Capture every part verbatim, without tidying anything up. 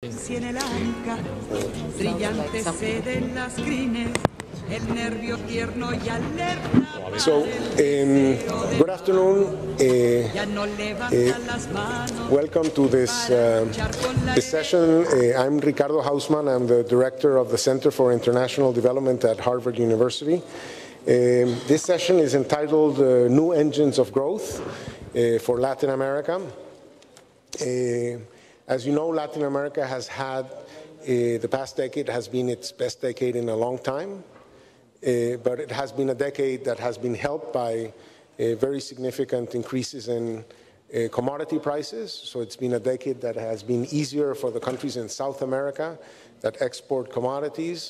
So, um, good afternoon. Uh, uh, welcome to this, uh, this session. Uh, I'm Ricardo Hausmann. I'm the director of the Center for International Development at Harvard University. Um, this session is entitled uh, New Engines of Growth uh, for Latin America. Uh, As you know, Latin America has had, uh, the past decade has been its best decade in a long time, uh, but it has been a decade that has been helped by uh, very significant increases in uh, commodity prices. So it's been a decade that has been easier for the countries in South America that export commodities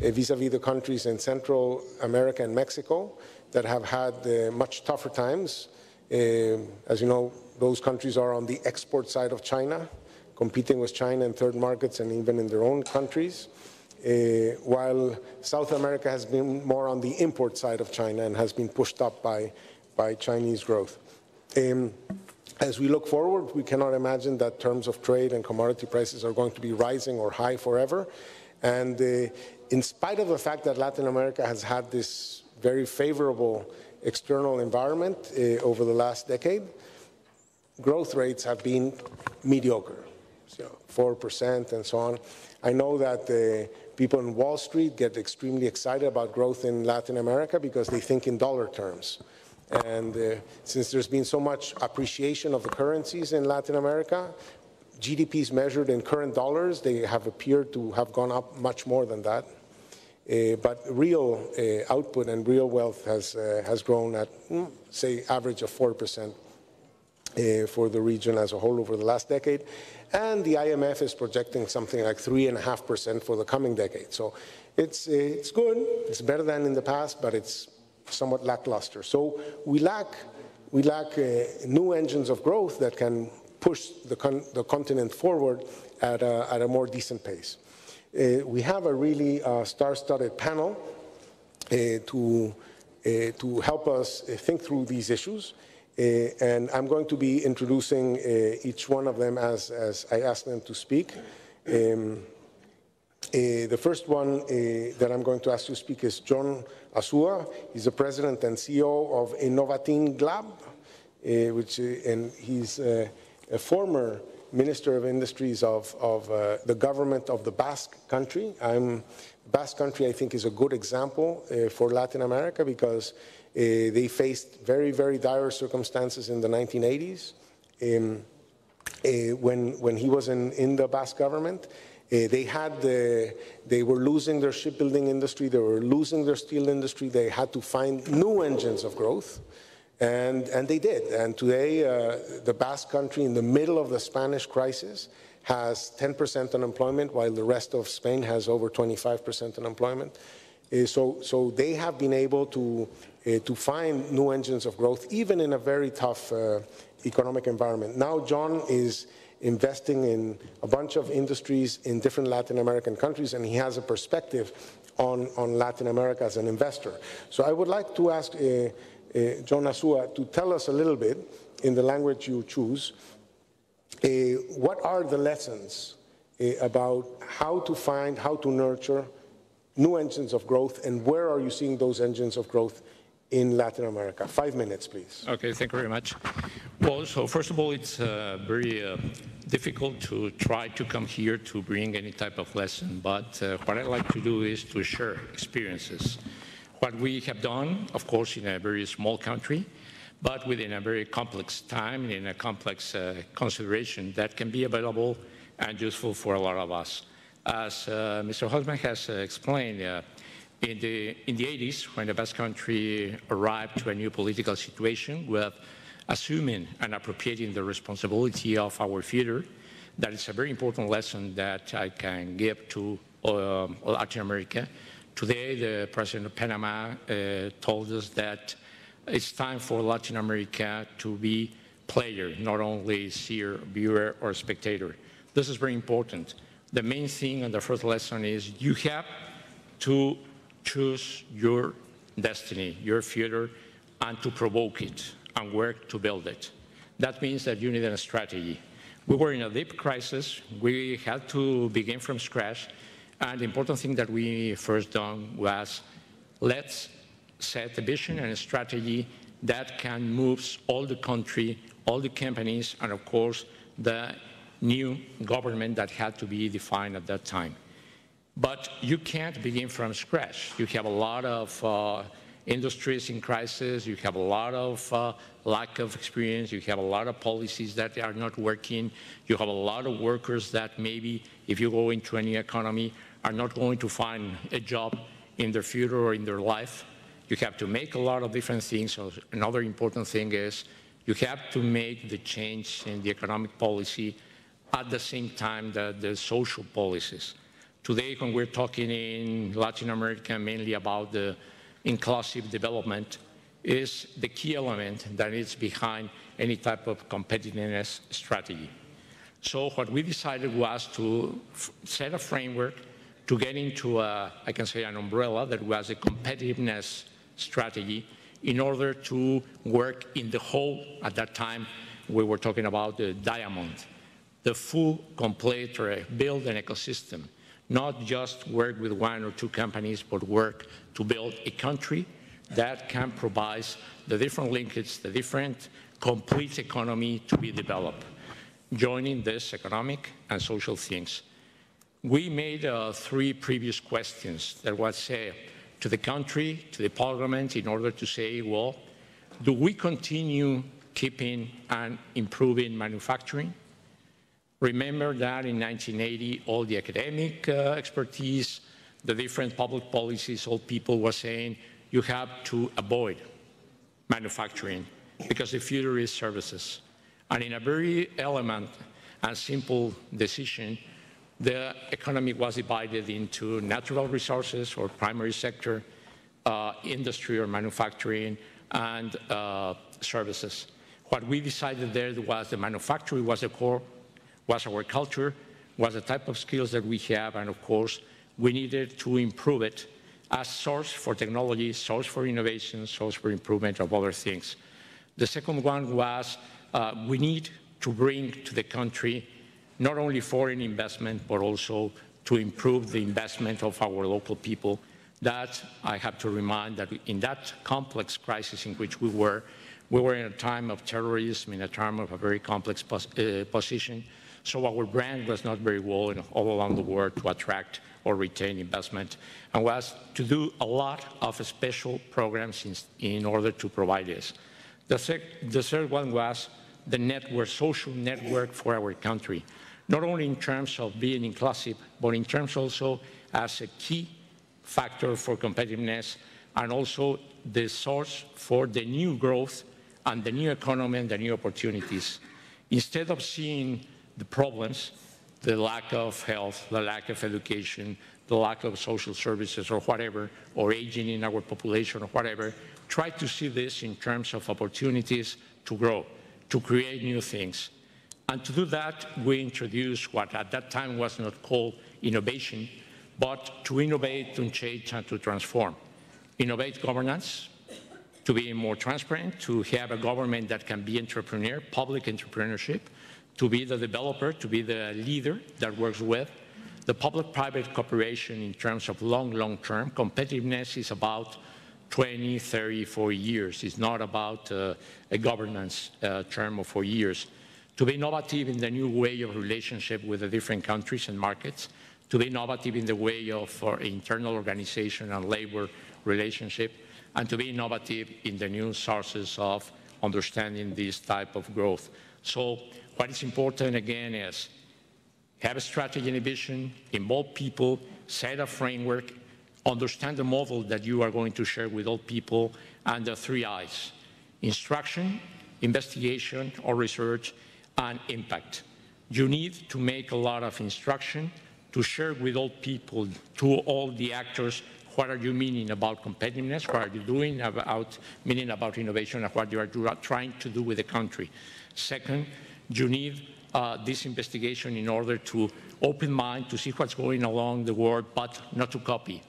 vis-a-vis the countries in Central America and Mexico that have had uh, much tougher times. Uh, as you know, those countries are on the export side of China, competing with China and third markets and even in their own countries, uh, while South America has been more on the import side of China and has been pushed up by, by Chinese growth. Um, as we look forward, we cannot imagine that terms of trade and commodity prices are going to be rising or high forever. And uh, in spite of the fact that Latin America has had this very favorable external environment uh, over the last decade, growth rates have been mediocre. So four percent and so on. I know that uh, people in Wall Street get extremely excited about growth in Latin America because they think in dollar terms. And uh, since there's been so much appreciation of the currencies in Latin America, G D Ps measured in current dollars, they have appeared to have gone up much more than that. Uh, but real uh, output and real wealth has, uh, has grown at, say, average of four percent. Uh, for the region as a whole over the last decade. And the I M F is projecting something like three point five percent for the coming decade. So it's, uh, it's good, it's better than in the past, but it's somewhat lackluster. So we lack, we lack uh, new engines of growth that can push the, con the continent forward at a, at a more decent pace. Uh, we have a really uh, star-studded panel uh, to, uh, to help us uh, think through these issues. Uh, and I'm going to be introducing uh, each one of them as, as I ask them to speak. Um, uh, the first one uh, that I'm going to ask you to speak is Jon Azua. He's the president and C E O of Innovating Lab, uh, which, uh, and he's uh, a former Minister of Industries of, of uh, the government of the Basque Country. I'm, Basque Country, I think, is a good example uh, for Latin America because Uh, they faced very, very dire circumstances in the nineteen eighties. Um, uh, when, when he was in, in the Basque government, uh, they, had, uh, they were losing their shipbuilding industry, they were losing their steel industry, they had to find new engines of growth, and, and they did. And today, uh, the Basque Country, in the middle of the Spanish crisis, has ten percent unemployment, while the rest of Spain has over twenty-five percent unemployment. Uh, so, so they have been able to Uh, to find new engines of growth, even in a very tough uh, economic environment. Now John is investing in a bunch of industries in different Latin American countries, and he has a perspective on, on Latin America as an investor. So I would like to ask uh, uh, Jon Azua to tell us a little bit, in the language you choose, uh, what are the lessons uh, about how to find, how to nurture new engines of growth, and where are you seeing those engines of growth in Latin America? Five minutes, please. Okay, thank you very much. Well, so first of all, it's uh, very uh, difficult to try to come here to bring any type of lesson, but uh, what I like to do is to share experiences. What we have done, of course, in a very small country, but within a very complex time and in a complex uh, consideration that can be available and useful for a lot of us. As uh, Mister Hausmann has uh, explained, uh, In the, in the eighties, when the Basque Country arrived to a new political situation with assuming and appropriating the responsibility of our future, that is a very important lesson that I can give to uh, Latin America. Today, the President of Panama uh, told us that it's time for Latin America to be player, not only seer, viewer, or spectator. This is very important. The main thing and the first lesson is you have to choose your destiny, your future, and to provoke it and work to build it. That means that you need a strategy. We were in a deep crisis. We had to begin from scratch. And the important thing that we first done was, let's set a vision and a strategy that can move all the country, all the companies, and of course, the new government that had to be defined at that time. But you can't begin from scratch. You have a lot of uh, industries in crisis, you have a lot of uh, lack of experience, you have a lot of policies that are not working, you have a lot of workers that maybe, if you go into any economy, are not going to find a job in their future or in their life. You have to make a lot of different things. So another important thing is you have to make the change in the economic policy at the same time that the social policies. Today, when we're talking in Latin America mainly about the inclusive development, is the key element that is behind any type of competitiveness strategy. So what we decided was to set a framework to get into, a, I can say, an umbrella that was a competitiveness strategy in order to work in the whole, at that time, we were talking about the diamond, the full, complete, build an ecosystem. Not just work with one or two companies, but work to build a country that can provide the different linkages, the different complete economy to be developed, joining this economic and social things. We made uh, three previous questions that was said uh, to the country, to the parliament, in order to say, well, do we continue keeping and improving manufacturing? Remember that in nineteen eighty, all the academic uh, expertise, the different public policies, all people were saying, you have to avoid manufacturing because the future is services. And in a very elegant and simple decision, the economy was divided into natural resources or primary sector, uh, industry or manufacturing, and uh, services. What we decided there was the manufacturing was the core, was our culture, was the type of skills that we have, and of course, we needed to improve it as source for technology, source for innovation, source for improvement of other things. The second one was uh, we need to bring to the country not only foreign investment, but also to improve the investment of our local people. That, I have to remind that in that complex crisis in which we were, we were in a time of terrorism, in a time of a very complex pos uh, position. So our brand was not very well in all around the world to attract or retain investment, and was to do a lot of special programs in, in order to provide this. The, sec the third one was the network, social network for our country, not only in terms of being inclusive, but in terms also as a key factor for competitiveness, and also the source for the new growth and the new economy and the new opportunities. Instead of seeing the problems, the lack of health, the lack of education, the lack of social services or whatever, or aging in our population or whatever, try to see this in terms of opportunities to grow, to create new things. And to do that, we introduced what at that time was not called innovation, but to innovate, to change, and to transform. Innovate governance, to be more transparent, to have a government that can be entrepreneur, public entrepreneurship, to be the developer, to be the leader that works with. The public-private cooperation in terms of long, long-term competitiveness is about twenty, thirty, forty years. It's not about uh, a governance uh, term of four years. To be innovative in the new way of relationship with the different countries and markets, to be innovative in the way of our internal organization and labor relationship, and to be innovative in the new sources of understanding this type of growth. So what is important, again, is have a strategy and a vision, involve people, set a framework, understand the model that you are going to share with all people, and the three I's, instruction, investigation or research, and impact. You need to make a lot of instruction to share with all people, to all the actors, what are you meaning about competitiveness, what are you doing about meaning about innovation, and what you are do, trying to do with the country. Second, you need uh, this investigation in order to open mind, to see what's going along the world, but not to copy,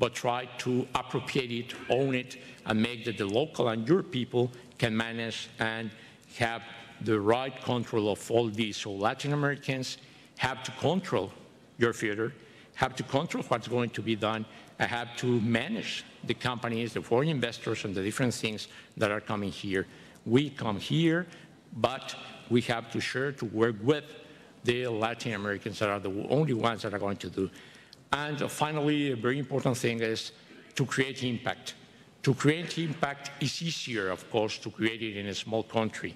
but try to appropriate it, own it, and make that the local and your people can manage and have the right control of all these. So Latin Americans have to control your future, have to control what's going to be done, and have to manage the companies, the foreign investors, and the different things that are coming here. We come here, but we have to share to work with the Latin Americans that are the only ones that are going to do. And finally, a very important thing is to create impact. To create impact is easier, of course, to create it in a small country.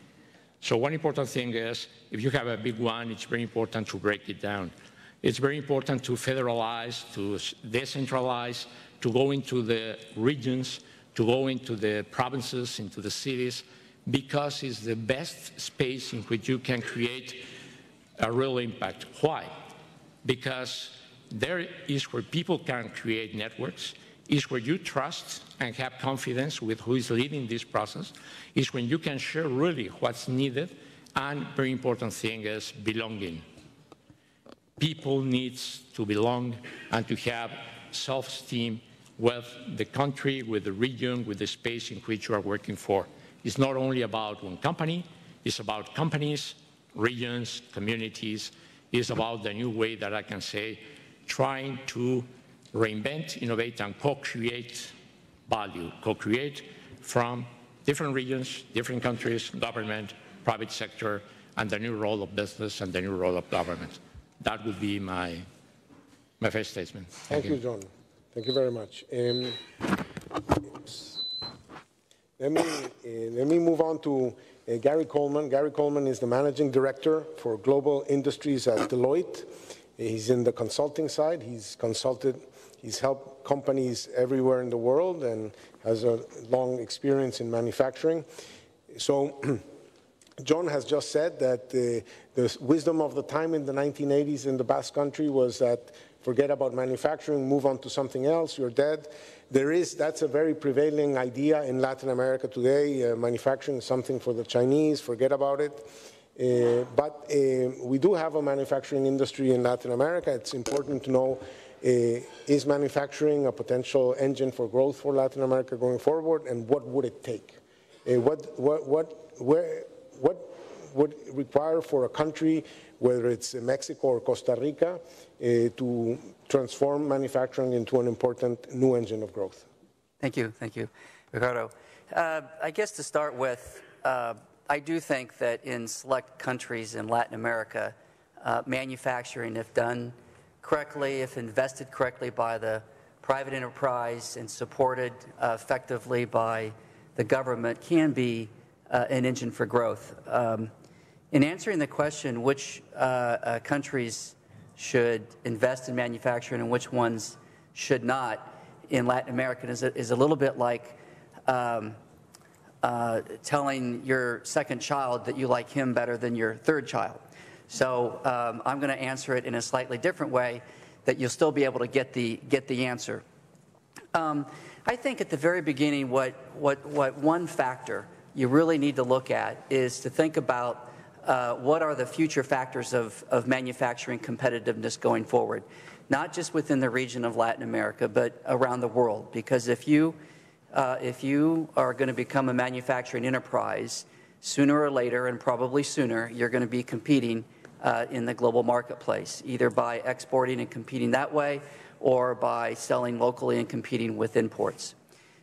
So one important thing is, if you have a big one, it's very important to break it down. It's very important to federalize, to decentralize, to go into the regions, to go into the provinces, into the cities, because it's the best space in which you can create a real impact. Why? Because there is where people can create networks, is where you trust and have confidence with who is leading this process, is when you can share really what's needed, and very important thing is belonging. People need to belong and to have self-esteem with the country, with the region, with the space in which you are working for. It's not only about one company, it's about companies, regions, communities. It's about the new way that I can say, trying to reinvent, innovate, and co-create value, co-create from different regions, different countries, government, private sector, and the new role of business and the new role of government. That would be my, my first statement. Thank, Thank you, John. Thank you very much. Um, let, me, uh, let me move on to uh, Gary Coleman. Gary Coleman is the Managing Director for Global Industries at Deloitte. He's in the consulting side. He's consulted. He's helped companies everywhere in the world and has a long experience in manufacturing. So John has just said that the, the wisdom of the time in the nineteen eighties in the Basque Country was that forget about manufacturing, move on to something else, you're dead. There is, that's a very prevailing idea in Latin America today. Uh, manufacturing is something for the Chinese, forget about it. Uh, but uh, we do have a manufacturing industry in Latin America. It's important to know, Uh, is manufacturing a potential engine for growth for Latin America going forward, and what would it take? Uh, what, what, what, where, what would it require for a country, whether it's Mexico or Costa Rica, uh, to transform manufacturing into an important new engine of growth? Thank you, thank you, Ricardo. Uh, I guess to start with, uh, I do think that in select countries in Latin America, uh, manufacturing, if done correctly, if invested correctly by the private enterprise and supported uh, effectively by the government, can be uh, an engine for growth. Um, in answering the question which uh, uh, countries should invest in manufacturing and which ones should not in Latin America is a, is a little bit like um, uh, telling your second child that you like him better than your third child. So um, I'm going to answer it in a slightly different way that you'll still be able to get the, get the answer. Um, I think at the very beginning what, what, what one factor you really need to look at is to think about uh, what are the future factors of, of manufacturing competitiveness going forward, not just within the region of Latin America, but around the world. Because if you, uh, if you are going to become a manufacturing enterprise, sooner or later, and probably sooner, you're going to be competing uh, in the global marketplace, either by exporting and competing that way, or by selling locally and competing with imports.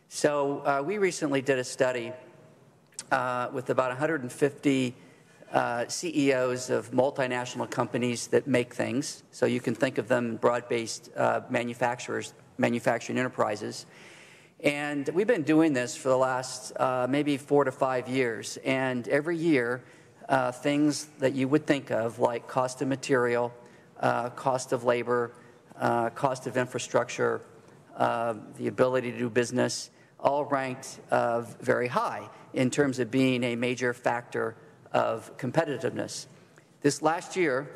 So uh, we recently did a study uh, with about one hundred fifty uh, C E Os of multinational companies that make things. So you can think of them broad-based uh, manufacturers, manufacturing enterprises. And we've been doing this for the last uh, maybe four to five years. And every year, uh, things that you would think of, like cost of material, uh, cost of labor, uh, cost of infrastructure, uh, the ability to do business, all ranked uh, very high in terms of being a major factor of competitiveness. This last year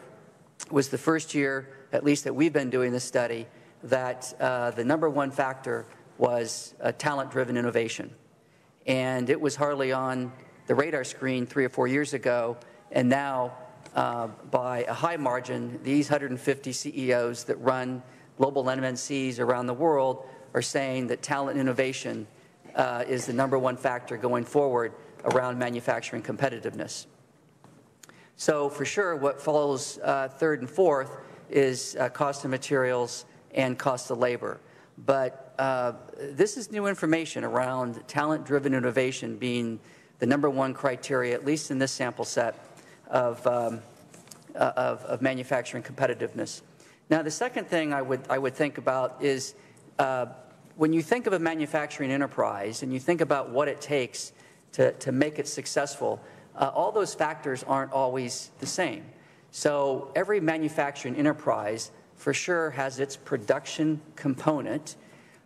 was the first year, at least that we've been doing this study, that uh, the number one factor was uh, talent-driven innovation. And it was hardly on the radar screen three or four years ago, and now uh, by a high margin, these one hundred fifty C E Os that run global M N Cs around the world are saying that talent innovation uh, is the number one factor going forward around manufacturing competitiveness. So for sure, what follows uh, third and fourth is uh, cost of materials and cost of labor. But uh, this is new information around talent-driven innovation being the number one criteria, at least in this sample set, of, um, of, of manufacturing competitiveness. Now, the second thing I would, I would think about is uh, when you think of a manufacturing enterprise and you think about what it takes to, to make it successful, uh, all those factors aren't always the same. So every manufacturing enterprise for sure has its production component,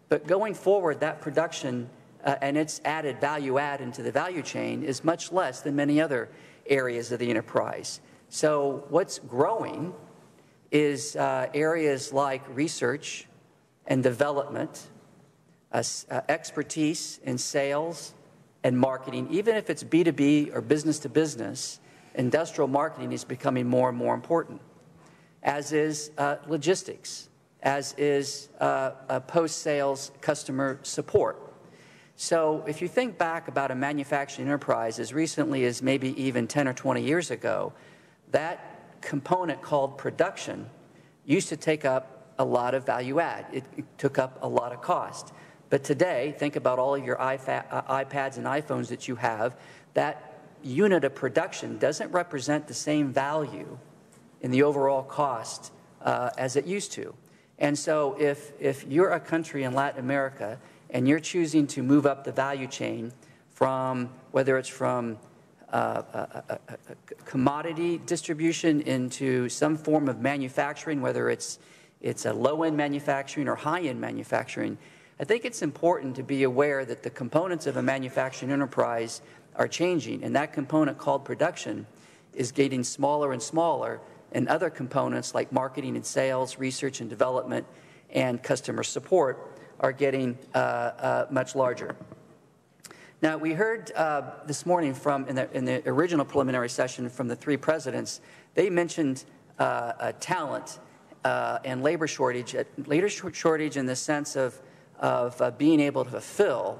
but going forward, that production uh, and its added value add into the value chain is much less than many other areas of the enterprise. So what's growing is uh, areas like research and development, uh, uh, expertise in sales and marketing. Even if it's B to B or business to business, industrial marketing is becoming more and more important, as is uh, logistics, as is uh, uh, post-sales customer support. So if you think back about a manufacturing enterprise as recently as maybe even ten or twenty years ago, that component called production used to take up a lot of value add. It, it took up a lot of cost. But today, think about all of your iPads and iPhones that you have. That unit of production doesn't represent the same value in the overall cost uh, as it used to. And so if, if you're a country in Latin America and you're choosing to move up the value chain from, whether it's from uh, a, a, a commodity distribution into some form of manufacturing, whether it's, it's a low-end manufacturing or high-end manufacturing, I think it's important to be aware that the components of a manufacturing enterprise are changing, and that component called production is getting smaller and smaller, and other components like marketing and sales, research and development, and customer support are getting uh, uh, much larger. Now, we heard uh, this morning from, in the, in the original preliminary session from the three presidents, they mentioned uh, uh, talent uh, and labor shortage, uh, labor shortage in the sense of, of uh, being able to fulfill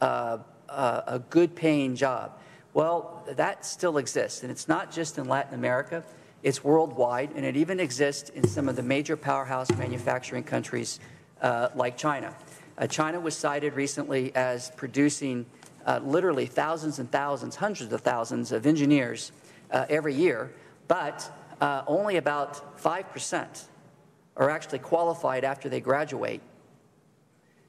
uh, uh, a good paying job. Well, that still exists, and it's not just in Latin America. It's worldwide, and it even exists in some of the major powerhouse manufacturing countries uh, like China. Uh, China was cited recently as producing uh, literally thousands and thousands, hundreds of thousands of engineers uh, every year, but uh, only about five percent are actually qualified after they graduate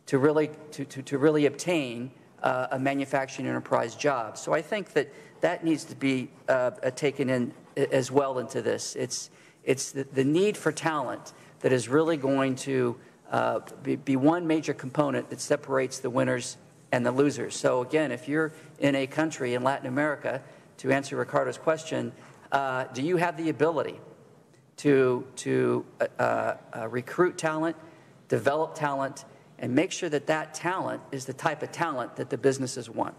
to really, to, to, to really obtain uh, a manufacturing enterprise job. So I think that that needs to be uh, taken in as well into this. It's, it's the, the need for talent that is really going to uh, be, be one major component that separates the winners and the losers. So again, if you're in a country in Latin America, to answer Ricardo's question, uh, do you have the ability to, to uh, uh, recruit talent, develop talent, and make sure that that talent is the type of talent that the businesses want?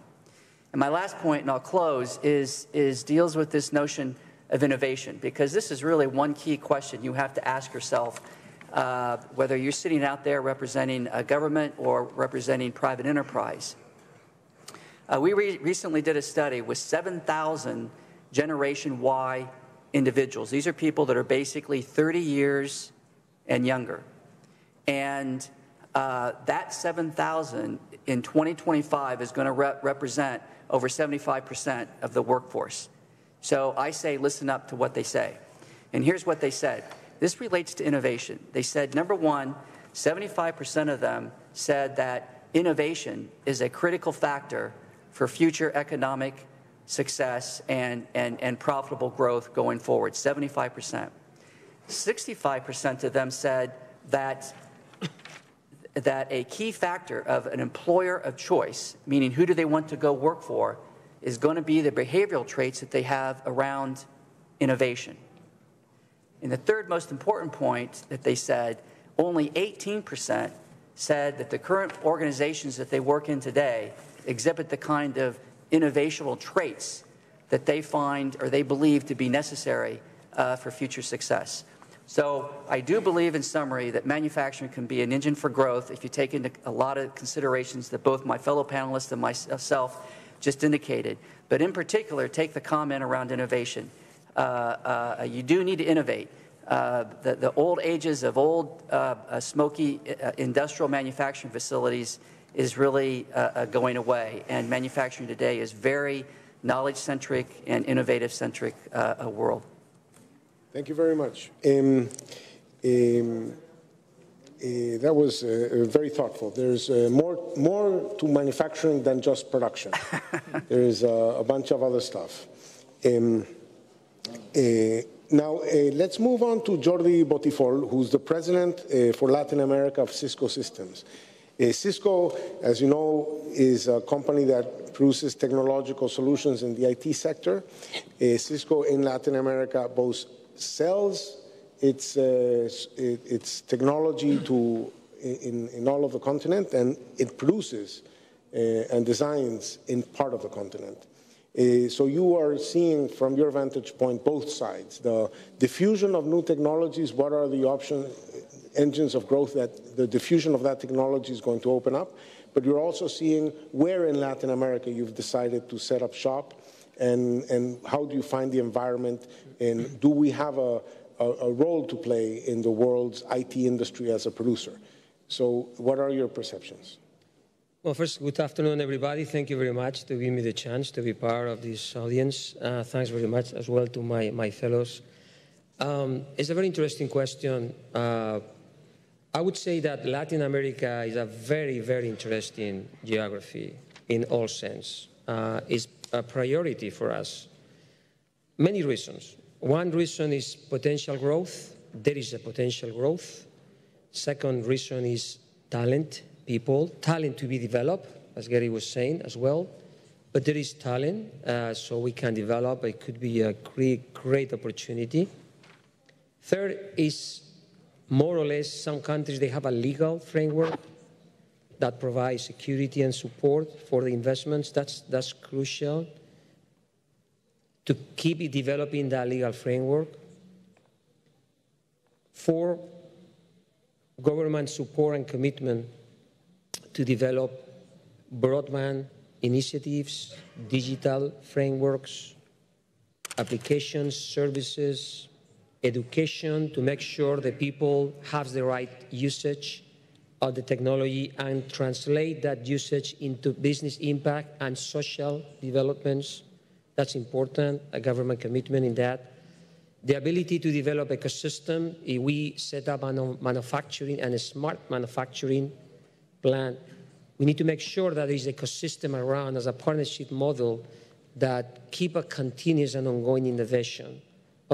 And my last point, and I'll close, is, is deals with this notion of innovation, because this is really one key question you have to ask yourself, uh, whether you're sitting out there representing a government or representing private enterprise. Uh, we re recently did a study with seven thousand Generation Y individuals. These are people that are basically thirty years and younger. And uh, that seven thousand in twenty twenty-five is going to re represent over seventy-five percent of the workforce. So I say listen up to what they say. And here's what they said. This relates to innovation. They said, number one, seventy-five percent of them said that innovation is a critical factor for future economic success and, and, and profitable growth going forward, seventy-five percent. sixty-five percent of them said that, that a key factor of an employer of choice, meaning who do they want to go work for, is going to be the behavioral traits that they have around innovation. And the third most important point that they said, only eighteen percent said that the current organizations that they work in today exhibit the kind of innovational traits that they find or they believe to be necessary uh, for future success. So I do believe, in summary, that manufacturing can be an engine for growth if you take into a lot of considerations that both my fellow panelists and myself just indicated, but in particular, take the comment around innovation. Uh, uh, uh, you do need to innovate. Uh, the, the old ages of old uh, uh, smoky uh, industrial manufacturing facilities is really uh, uh, going away, and manufacturing today is very knowledge-centric and innovative-centric uh, uh, world. Thank you very much. Um, um, Uh, that was uh, very thoughtful. There's uh, more, more to manufacturing than just production. There is uh, a bunch of other stuff. Um, uh, now, uh, let's move on to Jordi Botifoll, who's the president uh, for Latin America of Cisco Systems. Uh, Cisco, as you know, is a company that produces technological solutions in the I T sector. Uh, Cisco in Latin America both sells It's, uh, it's technology to, in, in all of the continent, and it produces uh, and designs in part of the continent. Uh, so you are seeing from your vantage point both sides, the diffusion of new technologies, what are the option, engines of growth that the diffusion of that technology is going to open up, but you're also seeing where in Latin America you've decided to set up shop, and, and how do you find the environment, and do we have a a role to play in the world's I T industry as a producer. So what are your perceptions? Well, first, good afternoon, everybody. Thank you very much to give me the chance to be part of this audience. Uh, thanks very much as well to my, my fellows. Um, it's a very interesting question. Uh, I would say that Latin America is a very, very interesting geography in all sense. Uh, it's a priority for us. Many reasons. One reason is potential growth. There is a potential growth. Second reason is talent, people, talent to be developed, as Gary was saying as well. But there is talent, uh, so we can develop. It could be a great, great opportunity. Third is more or less some countries, they have a legal framework that provides security and support for the investments. That's, that's crucial. To keep developing that legal framework. Four, government support and commitment to develop broadband initiatives, digital frameworks, applications, services, education to make sure that people have the right usage of the technology and translate that usage into business impact and social developments. That's important, a government commitment in that. The ability to develop ecosystem, if we set up a manufacturing and a smart manufacturing plan, we need to make sure that there is ecosystem around as a partnership model that keep a continuous and ongoing innovation.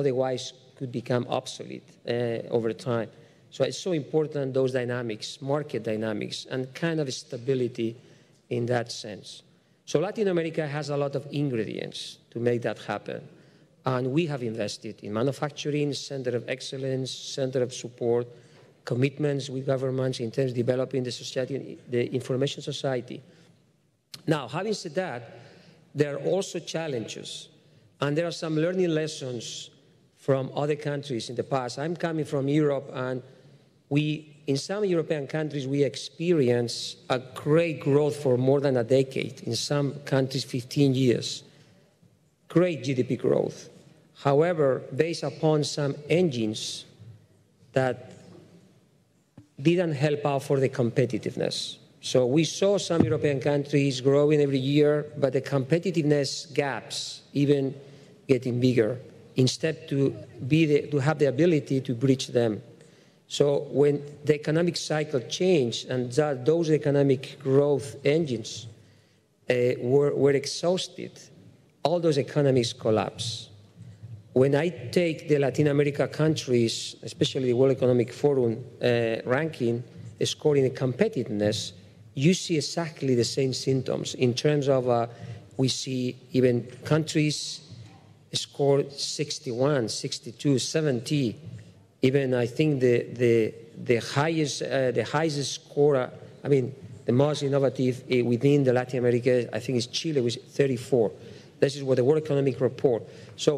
Otherwise, could become obsolete uh, over time. So it's so important, those dynamics, market dynamics, and kind of stability in that sense. So Latin America has a lot of ingredients to make that happen. And we have invested in manufacturing, center of excellence, center of support, commitments with governments in terms of developing the society, the information society. Now, having said that, there are also challenges. And there are some learning lessons from other countries in the past. I'm coming from Europe, and we, in some European countries, we experience a great growth for more than a decade. In some countries, fifteen years. Great G D P growth. However, based upon some engines that didn't help out for the competitiveness. So we saw some European countries growing every year, but the competitiveness gaps even getting bigger, instead to, be the, to have the ability to bridge them. So when the economic cycle changed and that those economic growth engines uh, were, were exhausted, all those economies collapsed. When I take the Latin America countries, especially the World Economic Forum uh, ranking, the scoring and competitiveness, you see exactly the same symptoms in terms of uh, we see even countries score sixty-one, sixty-two, seventy. Even I think the, the, the, highest, uh, the highest scorer, I mean, the most innovative within the Latin America, I think is Chile with thirty-four. This is what the World Economic Report. So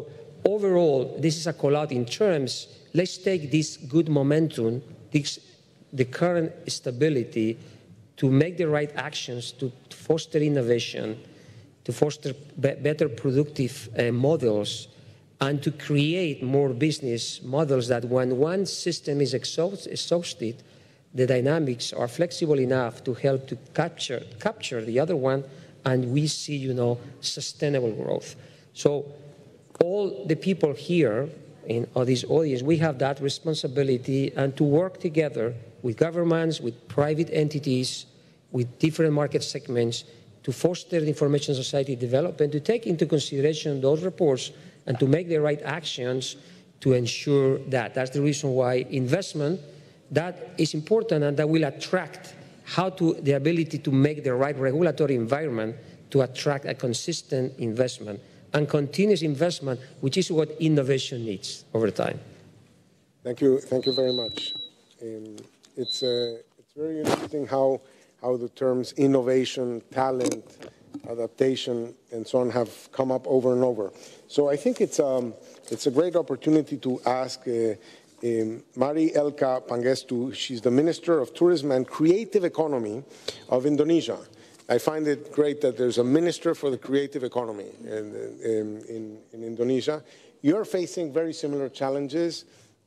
overall, this is a call out in terms, let's take this good momentum, this, the current stability to make the right actions to, to foster innovation, to foster be better productive uh, models, and to create more business models that when one system is exhausted, the dynamics are flexible enough to help to capture, capture the other one, and we see, you know, sustainable growth. So all the people here in this audience, we have that responsibility, and to work together with governments, with private entities, with different market segments, to foster the information society development, to take into consideration those reports and to make the right actions to ensure that. That's the reason why investment, that is important, and that will attract how to the ability to make the right regulatory environment to attract a consistent investment and continuous investment, which is what innovation needs over time. Thank you. Thank you very much. Um, it's, uh, it's very interesting how how the terms innovation, talent, adaptation, and so on have come up over and over. So I think it's, um, it's a great opportunity to ask uh, um, Mari Elka Pangestu. She's the Minister of Tourism and Creative Economy of Indonesia. I find it great that there's a Minister for the Creative Economy in, in, in, in Indonesia. You're facing very similar challenges.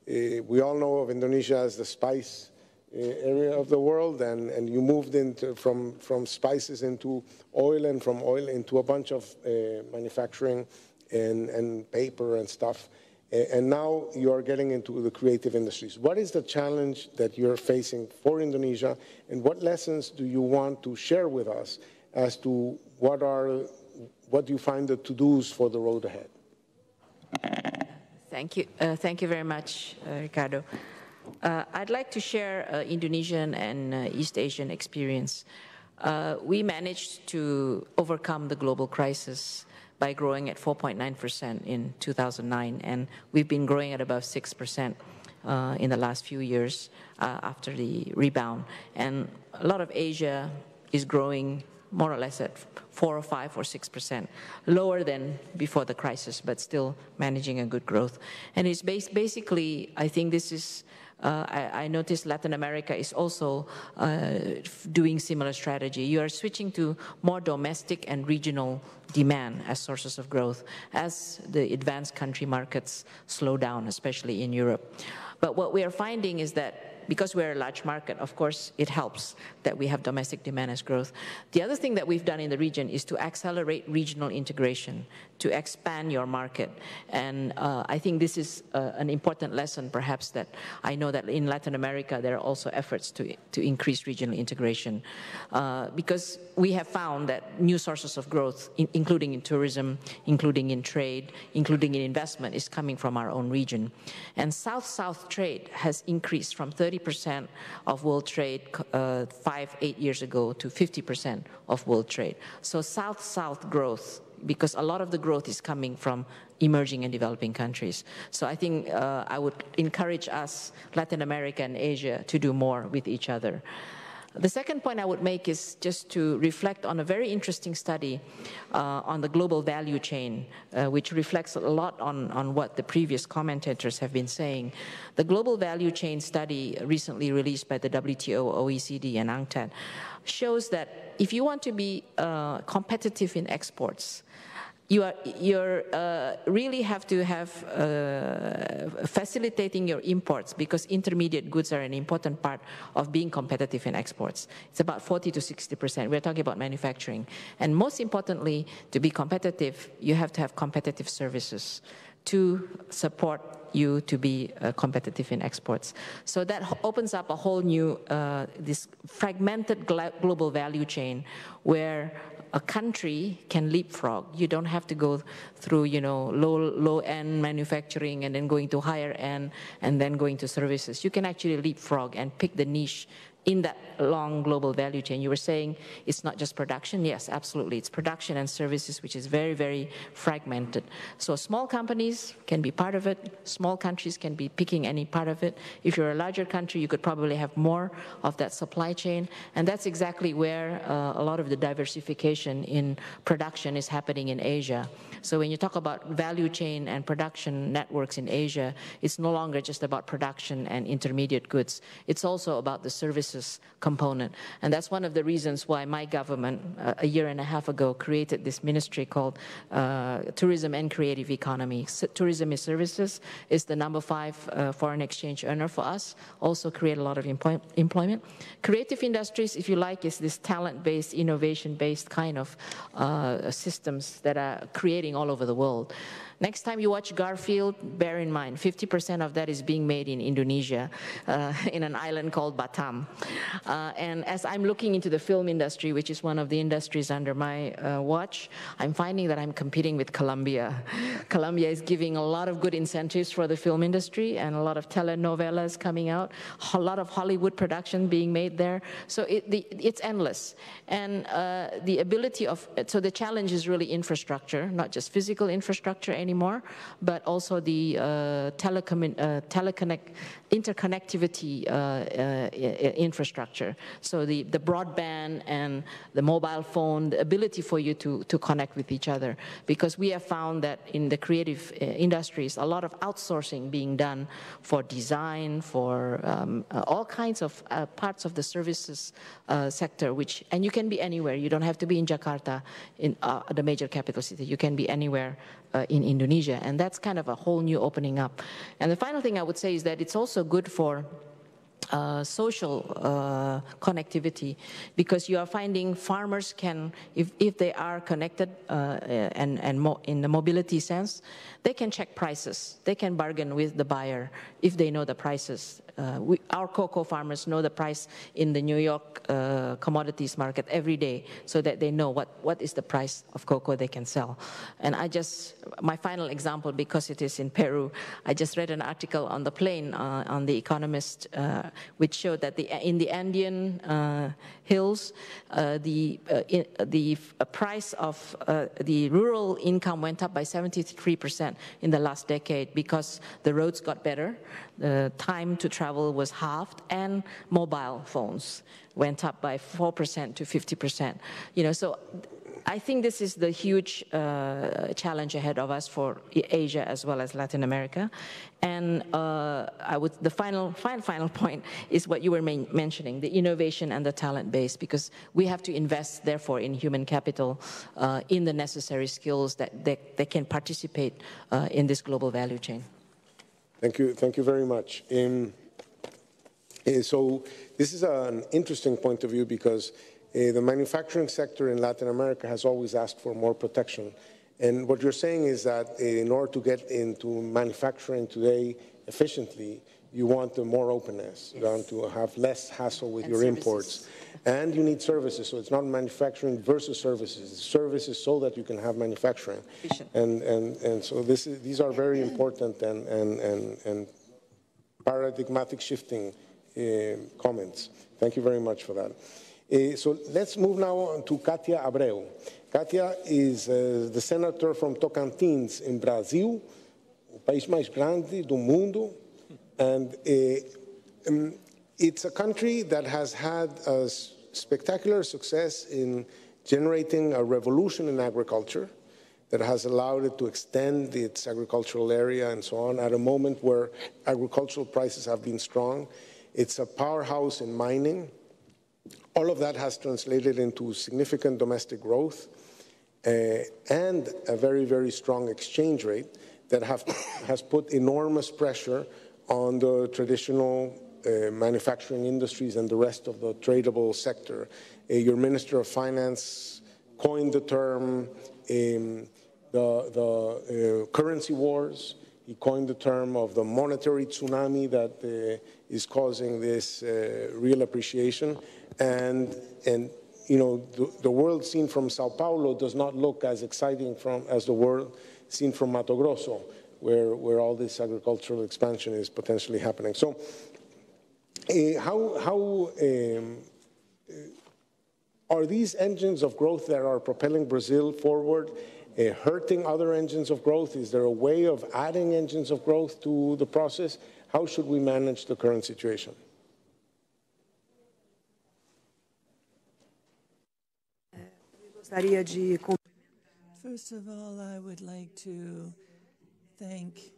Uh, we all know of Indonesia as the spice area of the world, and, and you moved into, from, from spices into oil, and from oil into a bunch of uh, manufacturing and, and paper and stuff. And now you are getting into the creative industries. What is the challenge that you're facing for Indonesia, and what lessons do you want to share with us as to what are, what do you find the to-dos for the road ahead? Thank you. Uh, thank you very much, uh, Ricardo. Uh, I'd like to share uh, Indonesian and uh, East Asian experience. Uh, we managed to overcome the global crisis by growing at four point nine percent in two thousand nine, and we've been growing at above six percent uh, in the last few years uh, after the rebound. And a lot of Asia is growing more or less at four or five or six percent, lower than before the crisis, but still managing a good growth. And it's bas basically, I think this is, Uh, I, I noticed Latin America is also uh, doing similar strategy. You are switching to more domestic and regional demand as sources of growth as the advanced country markets slow down, especially in Europe. But what we are finding is that because we're a large market, of course, it helps that we have domestic demand as growth. The other thing that we've done in the region is to accelerate regional integration, to expand your market. And uh, I think this is uh, an important lesson, perhaps, that I know that in Latin America, there are also efforts to, to increase regional integration. Uh, because we have found that new sources of growth, in, including in tourism, including in trade, including in investment, is coming from our own region. And South-South trade has increased from thirty percent of world trade uh, five, eight years ago to fifty percent of world trade. So South-South growth, because a lot of the growth is coming from emerging and developing countries. So I think uh, I would encourage us, Latin America and Asia, to do more with each other. The second point I would make is just to reflect on a very interesting study uh, on the global value chain, uh, which reflects a lot on, on what the previous commentators have been saying. The global value chain study recently released by the W T O, O E C D, and UNCTAD shows that if you want to be uh, competitive in exports, You are, you're, uh, really have to have uh, facilitating your imports, because intermediate goods are an important part of being competitive in exports. It's about forty to sixty percent. We're talking about manufacturing. And most importantly, to be competitive, you have to have competitive services to support you to be uh, competitive in exports. So that opens up a whole new, uh, this fragmented global value chain where a country can leapfrog. You don't have to go through, you know, low, low-end manufacturing and then going to higher-end and then going to services. You can actually leapfrog and pick the niche in that long global value chain. You were saying it's not just production. Yes, absolutely. It's production and services, which is very, very fragmented. So small companies can be part of it. Small countries can be picking any part of it. If you're a larger country, you could probably have more of that supply chain. And that's exactly where uh, a lot of the diversification in production is happening in Asia. So when you talk about value chain and production networks in Asia, it's no longer just about production and intermediate goods. It's also about the services services component. And that's one of the reasons why my government, uh, a year and a half ago, created this ministry called uh, Tourism and Creative Economy. So, tourism is services is the number five uh, foreign exchange earner for us, also create a lot of employ employment. Creative industries, if you like, is this talent-based, innovation-based kind of uh, systems that are creating all over the world. Next time you watch Garfield, bear in mind, fifty percent of that is being made in Indonesia, uh, in an island called Batam. Uh, and as I'm looking into the film industry, which is one of the industries under my uh, watch, I'm finding that I'm competing with Colombia. Colombia is giving a lot of good incentives for the film industry and a lot of telenovelas coming out, a lot of Hollywood production being made there. So it, the, it's endless. And uh, the ability of, so the challenge is really infrastructure, not just physical infrastructure anymore. Anymore, but also the uh, telecommun uh, teleconnect interconnectivity uh, uh, infrastructure. So the, the broadband and the mobile phone, the ability for you to, to connect with each other. Because we have found that in the creative industries, a lot of outsourcing being done for design, for um, all kinds of uh, parts of the services uh, sector, which, and you can be anywhere. You don't have to be in Jakarta, in uh, the major capital city. You can be anywhere uh, in Indonesia, and that's kind of a whole new opening up. And the final thing I would say is that it's also good for Uh, social uh, connectivity, because you are finding farmers can, if, if they are connected uh, and, and mo in the mobility sense, they can check prices. They can bargain with the buyer if they know the prices. Uh, we, our cocoa farmers know the price in the New York uh, commodities market every day, so that they know what, what is the price of cocoa they can sell. And I just, my final example, because it is in Peru, I just read an article on the plane uh, on The Economist, uh, which showed that the, in the Andean uh, hills, uh, the, uh, in, the uh, price of uh, the rural income went up by seventy-three percent in the last decade, because the roads got better, the time to travel was halved, and mobile phones went up by four percent to fifty percent. You know, so I think this is the huge uh, challenge ahead of us for Asia as well as Latin America. And uh, I would, the final, final, final point is what you were main, mentioning, the innovation and the talent base, because we have to invest, therefore, in human capital, uh, in the necessary skills that they, they can participate uh, in this global value chain. Thank you, thank you very much. Um, so this is an interesting point of view, because Uh, the manufacturing sector in Latin America has always asked for more protection. And what you're saying is that uh, in order to get into manufacturing today efficiently, you want the more openness, you want to have less hassle with your imports. And you need services, so it's not manufacturing versus services. It's services so that you can have manufacturing. And, and, and so this is, these are very important and, and, and, and paradigmatic shifting uh, comments. Thank you very much for that. Uh, so let's move now on to Kátia Abreu. Kátia is uh, the senator from Tocantins in Brazil, o país mais grande do mundo. And uh, um, it's a country that has had a spectacular success in generating a revolution in agriculture that has allowed it to extend its agricultural area and so on at a moment where agricultural prices have been strong. It's a powerhouse in mining. All of that has translated into significant domestic growth uh, and a very, very strong exchange rate that have, has put enormous pressure on the traditional uh, manufacturing industries and the rest of the tradable sector. Uh, your Minister of Finance coined the term um, the, the uh, currency wars. He coined the term of the monetary tsunami that uh, is causing this uh, real appreciation. And, and you know, the, the world seen from Sao Paulo does not look as exciting from, as the world seen from Mato Grosso, where, where all this agricultural expansion is potentially happening. So uh, how, how um, are these engines of growth that are propelling Brazil forward uh, hurting other engines of growth? Is there a way of adding engines of growth to the process? How should we manage the current situation? First of all, I would like to thank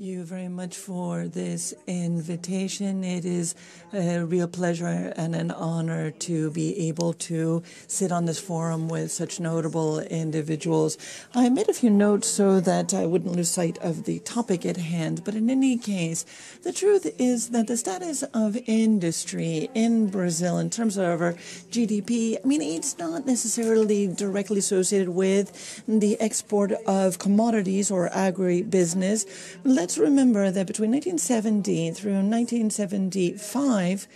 you very much for this invitation. It is a real pleasure and an honor to be able to sit on this forum with such notable individuals. I made a few notes so that I wouldn't lose sight of the topic at hand, but in any case, the truth is that the status of industry in Brazil in terms of our G D P, I mean, it's not necessarily directly associated with the export of commodities or agribusiness. Let's remember that between nineteen seventy through nineteen seventy-five,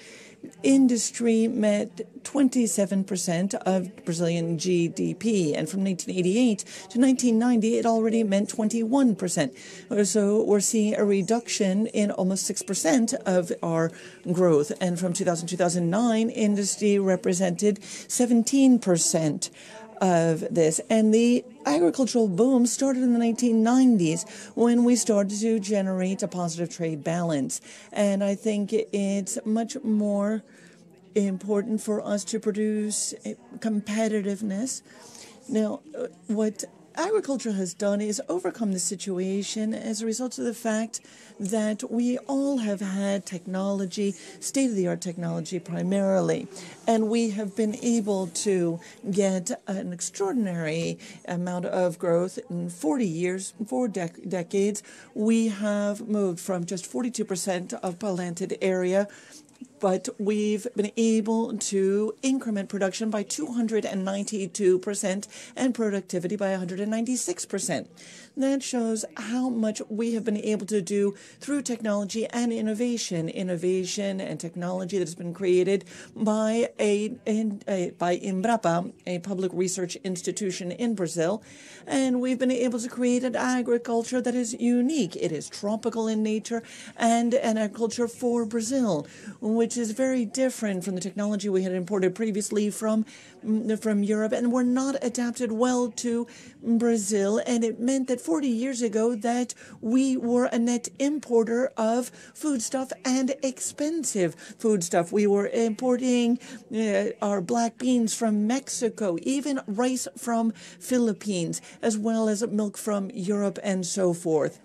industry met twenty-seven percent of Brazilian G D P, and from nineteen eighty-eight to nineteen ninety, it already meant twenty-one percent. So we're seeing a reduction in almost six percent of our growth, and from two thousand to two thousand nine, industry represented seventeen percent of this, and the agricultural boom started in the nineteen nineties when we started to generate a positive trade balance. And I think it's much more important for us to produce competitiveness. Now, what agriculture has done is overcome the situation as a result of the fact that we all have had technology, state-of-the-art technology primarily, and we have been able to get an extraordinary amount of growth in forty years, four dec decades. We have moved from just forty-two percent of planted area, but we've been able to increment production by two hundred ninety-two percent and productivity by one hundred ninety-six percent. That shows how much we have been able to do through technology and innovation, innovation and technology that has been created by a, a by Embrapa, a public research institution in Brazil, and we've been able to create an agriculture that is unique. It is tropical in nature and an agriculture for Brazil, which is very different from the technology we had imported previously from from Europe, and were not adapted well to Brazil. And it meant that forty years ago that we were a net importer of foodstuff, and expensive foodstuff. We were importing uh, our black beans from Mexico, even rice from Philippines, as well as milk from Europe and so forth.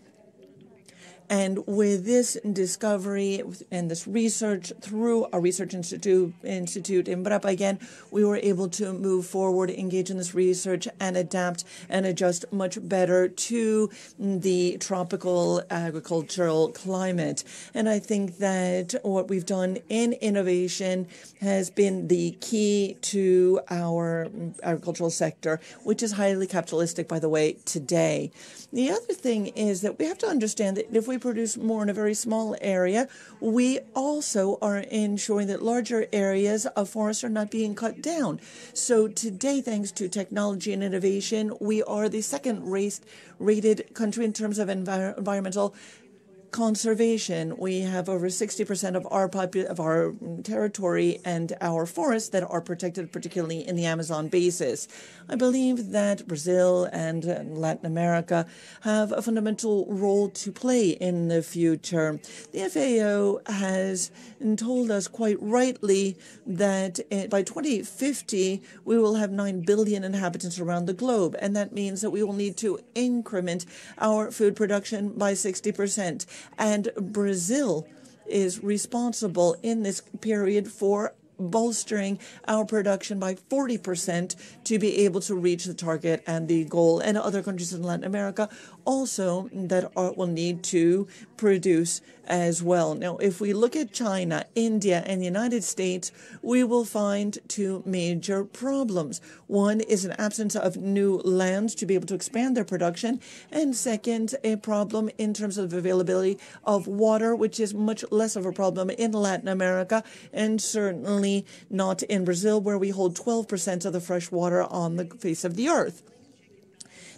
And with this discovery and this research through our research institute, institute in Embrapa, again, we were able to move forward, engage in this research, and adapt and adjust much better to the tropical agricultural climate. And I think that what we've done in innovation has been the key to our agricultural sector, which is highly capitalistic, by the way, today. The other thing is that we have to understand that if we produce more in a very small area, we also are ensuring that larger areas of forests are not being cut down. So today, thanks to technology and innovation, we are the second-rated country in terms of envir environmental conservation. We have over sixty percent of our of our territory and our forests that are protected, particularly in the Amazon basin. I believe that Brazil and Latin America have a fundamental role to play in the future. The F A O has told us quite rightly that by twenty fifty, we will have nine billion inhabitants around the globe, and that means that we will need to increment our food production by sixty percent. And Brazil is responsible in this period for bolstering our production by forty percent to be able to reach the target and the goal, and other countries in Latin America also that are, will need to produce as well. Now, if we look at China, India, and the United States, we will find two major problems. One is an absence of new lands to be able to expand their production, and second, a problem in terms of availability of water, which is much less of a problem in Latin America, and certainly not in Brazil, where we hold twelve percent of the fresh water on the face of the earth.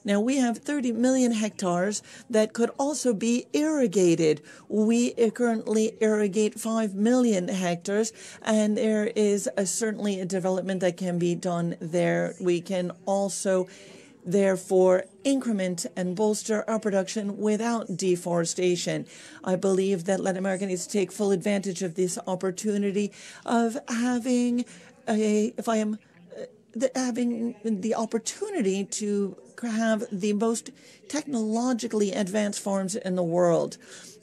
Now, we have thirty million hectares that could also be irrigated. We currently irrigate five million hectares, and there is a, certainly a development that can be done there. We can also, therefore, increment and bolster our production without deforestation. I believe that Latin America needs to take full advantage of this opportunity of having a, if I am the, having the opportunity to have the most technologically advanced farms in the world.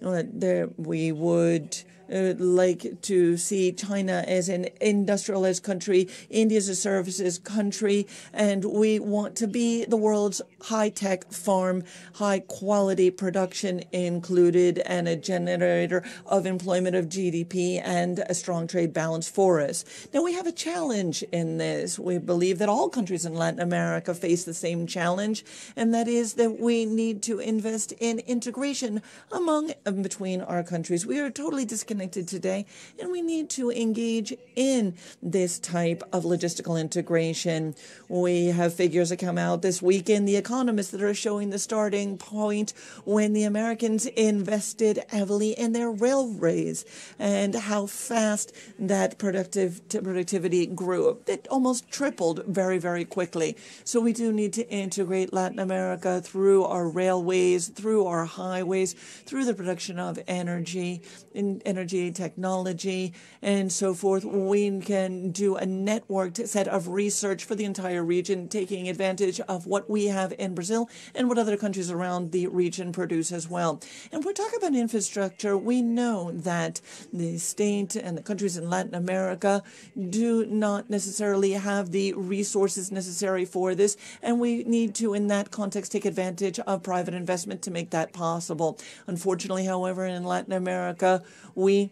Uh, there, we would uh, like to see China as an industrialized country, India as a services country, and we want to be the world's high-tech farm, high-quality production included, and a generator of employment, of G D P, and a strong trade balance for us. Now, we have a challenge in this. We believe that all countries in Latin America face the same challenge, and that is that we need to invest in integration among and between our countries. We are totally disconnected today, and we need to engage in this type of logistical integration. We have figures that come out this weekend, The Economist, that are showing the starting point when the Americans invested heavily in their railways and how fast that productive productivity grew. It almost tripled very, very quickly. So we do need to integrate Latin America through our railways, through our highways, through the production of energy, in energy technology, and so forth. We can do a networked set of research for the entire region, taking advantage of what we have in Brazil and what other countries around the region produce as well. And we're talking about infrastructure. We know that the state and the countries in Latin America do not necessarily have the resources necessary for this, and we need to, in that context, take advantage of private investment to make that possible. Unfortunately, however, in Latin America, we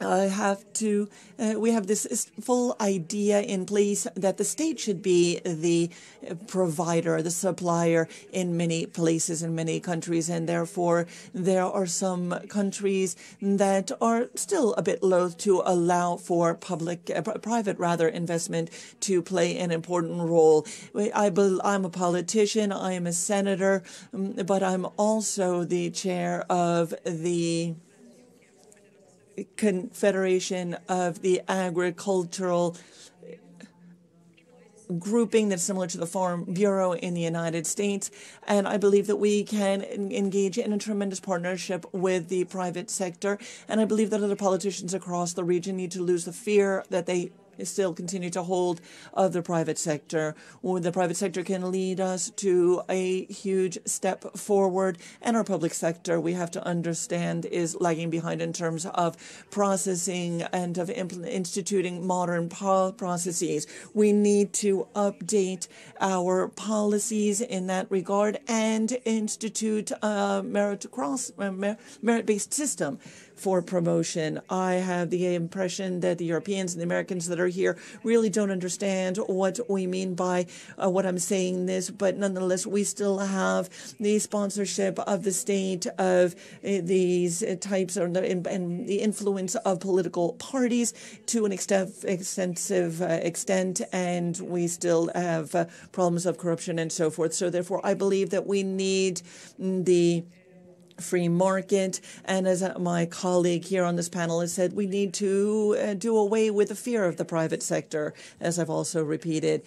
uh, have to uh, we have this full idea in place that the state should be the provider, the supplier in many places, in many countries, and therefore there are some countries that are still a bit loath to allow for public, uh, private rather, investment to play an important role. I be, I'm a politician, I am a senator, but I'm also the chair of the Confederation of the Agricultural Grouping that's similar to the Farm Bureau in the United States, and I believe that we can engage in a tremendous partnership with the private sector, and I believe that other politicians across the region need to lose the fear that they still continue to hold of the private sector. The private sector can lead us to a huge step forward, and our public sector, we have to understand, is lagging behind in terms of processing and of instituting modern processes. We need to update our policies in that regard and institute a merit-based system for promotion. I have the impression that the Europeans and the Americans that are here really don't understand what we mean by uh, what I'm saying this, but nonetheless, we still have the sponsorship of the state, of uh, these uh, types, or the, in, and the influence of political parties to an extent, extensive uh, extent, and we still have uh, problems of corruption and so forth. So therefore, I believe that we need the free market, and as my colleague here on this panel has said, we need to uh, do away with the fear of the private sector, as I've also repeated.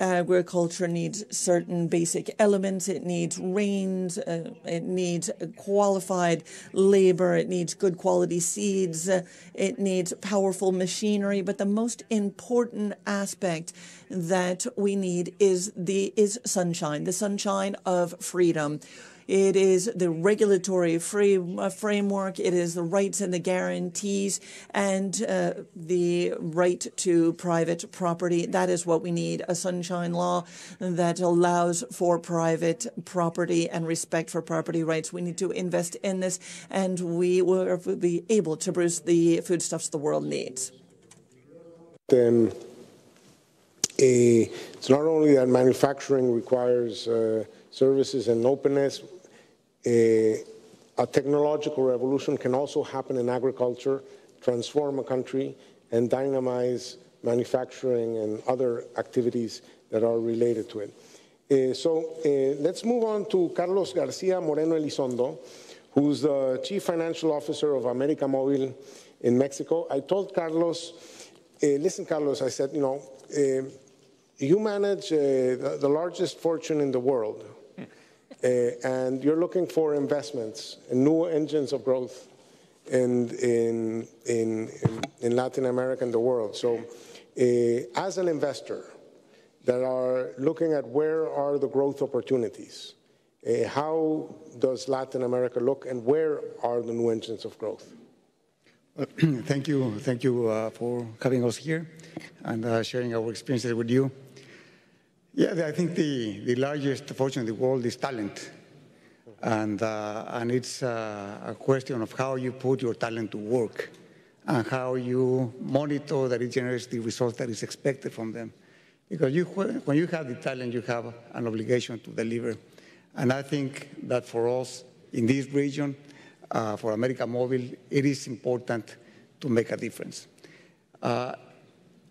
Agriculture needs certain basic elements. It needs rains, uh, it needs qualified labor, it needs good quality seeds, uh, it needs powerful machinery, but the most important aspect that we need is the is sunshine, the sunshine of freedom. It is the regulatory free, uh, framework, it is the rights and the guarantees, and uh, the right to private property. That is what we need, a sunshine law that allows for private property and respect for property rights. We need to invest in this, and we will be able to produce the foodstuffs the world needs. Then uh, it's not only that manufacturing requires uh, services and openness. A, a technological revolution can also happen in agriculture, transform a country, and dynamize manufacturing and other activities that are related to it. Uh, so uh, let's move on to Carlos García Moreno Elizondo, who's the Chief Financial Officer of América Móvil in Mexico. I told Carlos, uh, listen, Carlos, I said, you know, uh, you manage uh, the, the largest fortune in the world, Uh, and you're looking for investments and new engines of growth in, in, in, in Latin America and the world. So as an investor that are looking at where are the growth opportunities, uh, how does Latin America look and where are the new engines of growth? Uh, thank you, thank you uh, for having us here and uh, sharing our experiences with you. Yeah, I think the, the largest fortune in the world is talent. And, uh, and it's uh, a question of how you put your talent to work and how you monitor that it generates the results that is expected from them. Because you, when you have the talent, you have an obligation to deliver. And I think that for us in this region, uh, for América Móvil, it is important to make a difference. Uh,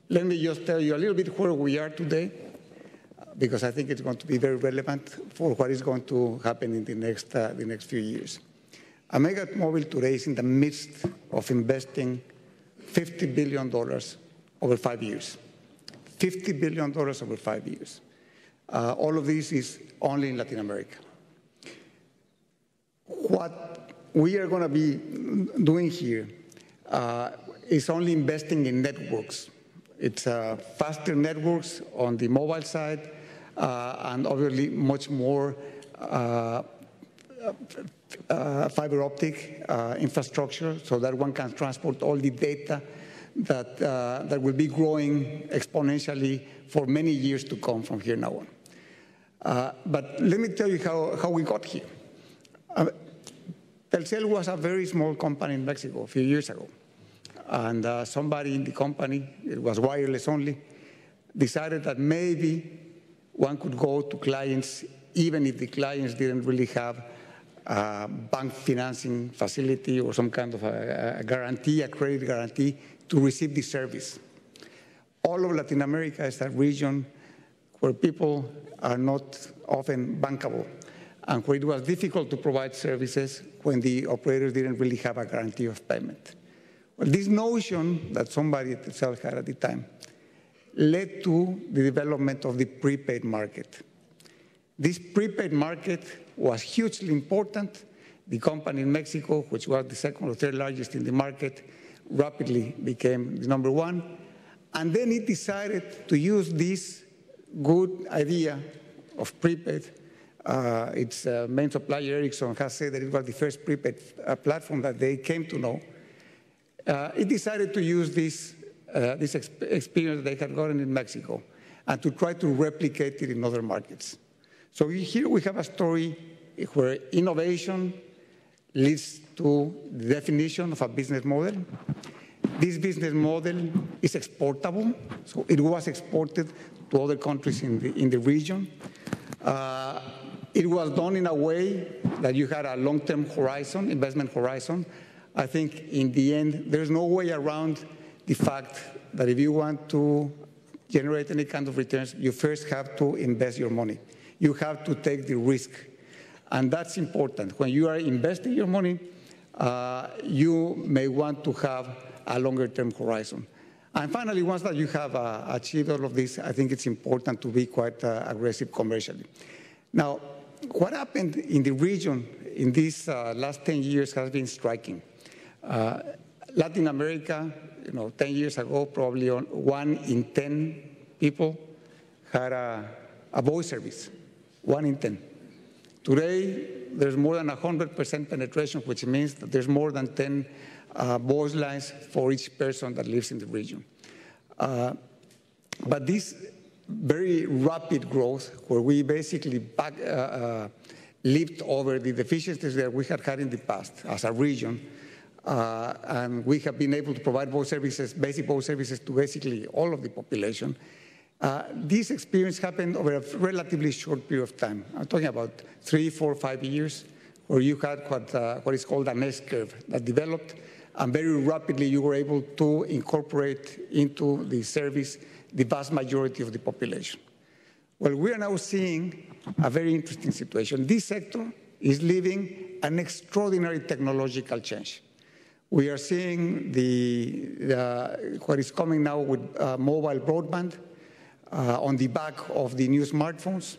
let me just tell you a little bit where we are today, because I think it's going to be very relevant for what is going to happen in the next, uh, the next few years. América Móvil today is in the midst of investing fifty billion dollars over five years. fifty billion dollars over five years. Uh, all of this is only in Latin America. What we are going to be doing here uh, is only investing in networks. It's uh, faster networks on the mobile side, uh, and obviously much more uh, uh, fiber optic uh, infrastructure, so that one can transport all the data that, uh, that will be growing exponentially for many years to come from here now on. Uh, but let me tell you how, how we got here. Uh, Telcel was a very small company in Mexico a few years ago. And uh, somebody in the company, it was wireless only, decided that maybe one could go to clients even if the clients didn't really have a bank financing facility or some kind of a, a guarantee, a credit guarantee, to receive the service. All of Latin America is a region where people are not often bankable and where it was difficult to provide services when the operators didn't really have a guarantee of payment. Well, this notion that somebody at Telcel had at the time led to the development of the prepaid market. This prepaid market was hugely important. The company in Mexico, which was the second or third largest in the market, rapidly became the number one. And then it decided to use this good idea of prepaid. Uh, its uh, main supplier, Ericsson, has said that it was the first prepaid uh, platform that they came to know. Uh, it decided to use this, uh, this exp experience they had gotten in Mexico and to try to replicate it in other markets. So we, here we have a story where innovation leads to the definition of a business model. This business model is exportable, so it was exported to other countries in the, in the region. Uh, it was done in a way that you had a long-term horizon, investment horizon. I think in the end, there's no way around the fact that if you want to generate any kind of returns, you first have to invest your money. You have to take the risk. And that's important. When you are investing your money, uh, you may want to have a longer term horizon. And finally, once that you have uh, achieved all of this, I think it's important to be quite uh, aggressive commercially. Now, what happened in the region in these uh, last ten years has been striking. Uh, Latin America, you know, ten years ago, probably on one in ten people had a, a voice service, one in ten. Today, there's more than one hundred percent penetration, which means that there's more than ten uh, voice lines for each person that lives in the region. Uh, but this very rapid growth, where we basically back, uh, uh, leaped over the deficiencies that we had had in the past as a region, Uh, and we have been able to provide voice services, basic voice services to basically all of the population. Uh, this experience happened over a relatively short period of time. I'm talking about three, four, five years, where you had what, uh, what is called an S-curve that developed, and very rapidly you were able to incorporate into the service the vast majority of the population. Well, we are now seeing a very interesting situation. This sector is living an extraordinary technological change. We are seeing the, the, what is coming now with uh, mobile broadband uh, on the back of the new smartphones.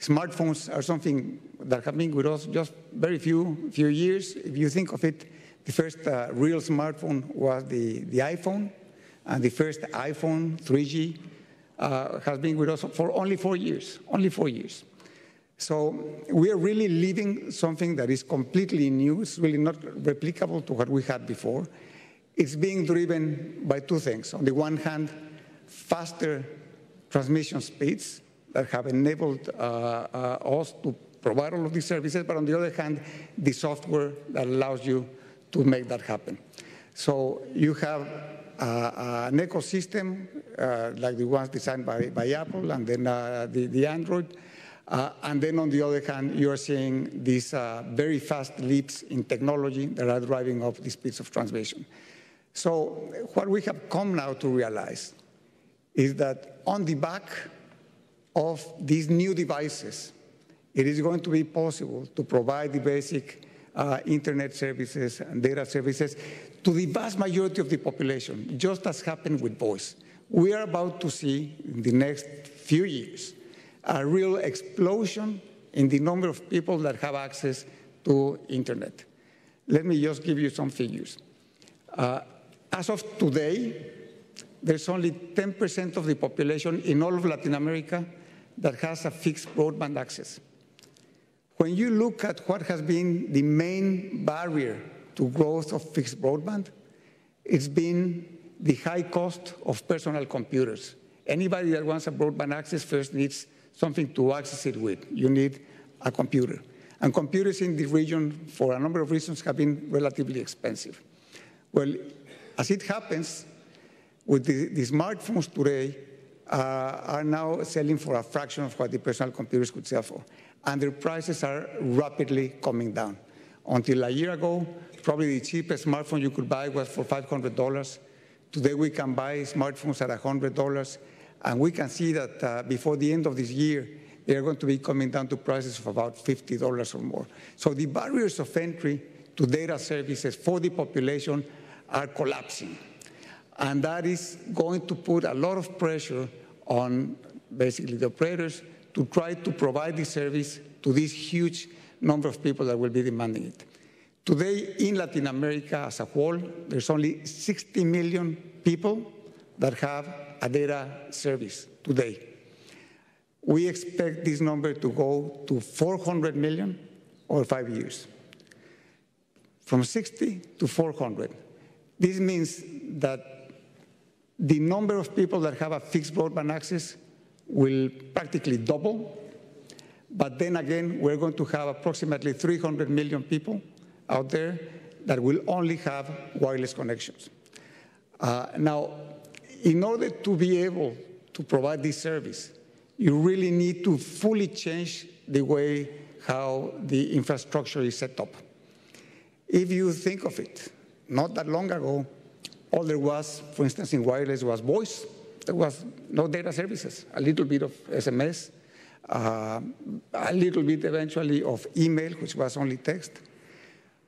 Smartphones are something that have been with us just very few, few years. If you think of it, the first uh, real smartphone was the, the iPhone, And the first iPhone, three G, uh, has been with us for only four years, only four years. So we are really living something that is completely new. It's really not replicable to what we had before. It's being driven by two things. On the one hand, faster transmission speeds that have enabled uh, uh, us to provide all of these services, but on the other hand, the software that allows you to make that happen. So you have uh, an ecosystem uh, like the ones designed by, by Apple and then uh, the, the Android. Uh, and then on the other hand, you are seeing these uh, very fast leaps in technology that are driving up the speeds of transmission. So what we have come now to realize is that on the back of these new devices, it is going to be possible to provide the basic uh, internet services and data services to the vast majority of the population, just as happened with voice. We are about to see in the next few years a real explosion in the number of people that have access to internet. Let me just give you some figures. Uh, as of today, there's only ten percent of the population in all of Latin America that has a fixed broadband access. When you look at what has been the main barrier to growth of fixed broadband, it's been the high cost of personal computers. Anybody that wants a broadband access first needs something to access it with. You need a computer. And computers in the region, for a number of reasons, have been relatively expensive. Well, as it happens, with the, the smartphones today uh, are now selling for a fraction of what the personal computers could sell for. And their prices are rapidly coming down. Until a year ago, probably the cheapest smartphone you could buy was for five hundred dollars. Today we can buy smartphones at one hundred dollars. And we can see that uh, before the end of this year, they are going to be coming down to prices of about fifty dollars or more. So the barriers of entry to data services for the population are collapsing. And that is going to put a lot of pressure on basically the operators to try to provide the service to this huge number of people that will be demanding it. Today, in Latin America as a whole, there's only sixty million people that have a data service today. We expect this number to go to four hundred million over five years. From sixty to four hundred. This means that the number of people that have a fixed broadband access will practically double. But then again, we're going to have approximately three hundred million people out there that will only have wireless connections. Uh, now, in order to be able to provide this service, you really need to fully change the way how the infrastructure is set up. If you think of it, not that long ago, all there was, for instance, in wireless was voice. There was no data services, a little bit of S M S, uh, a little bit eventually of email, which was only text.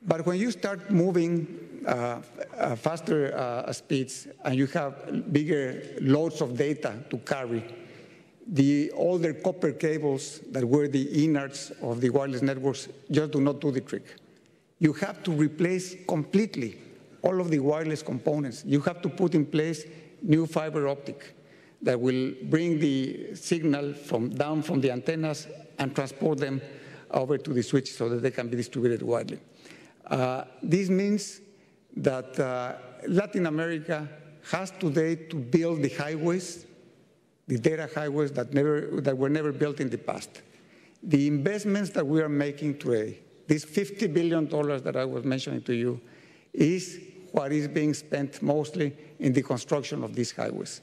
But when you start moving uh, uh, faster uh, speeds and you have bigger loads of data to carry, the older copper cables that were the innards of the wireless networks just do not do the trick. You have to replace completely all of the wireless components. You have to put in place new fiber optic that will bring the signal from down from the antennas and transport them over to the switch so that they can be distributed widely. Uh, this means that uh, Latin America has today to build the highways, the data highways that, never, that were never built in the past. The investments that we are making today, this fifty billion dollars that I was mentioning to you, is what is being spent mostly in the construction of these highways.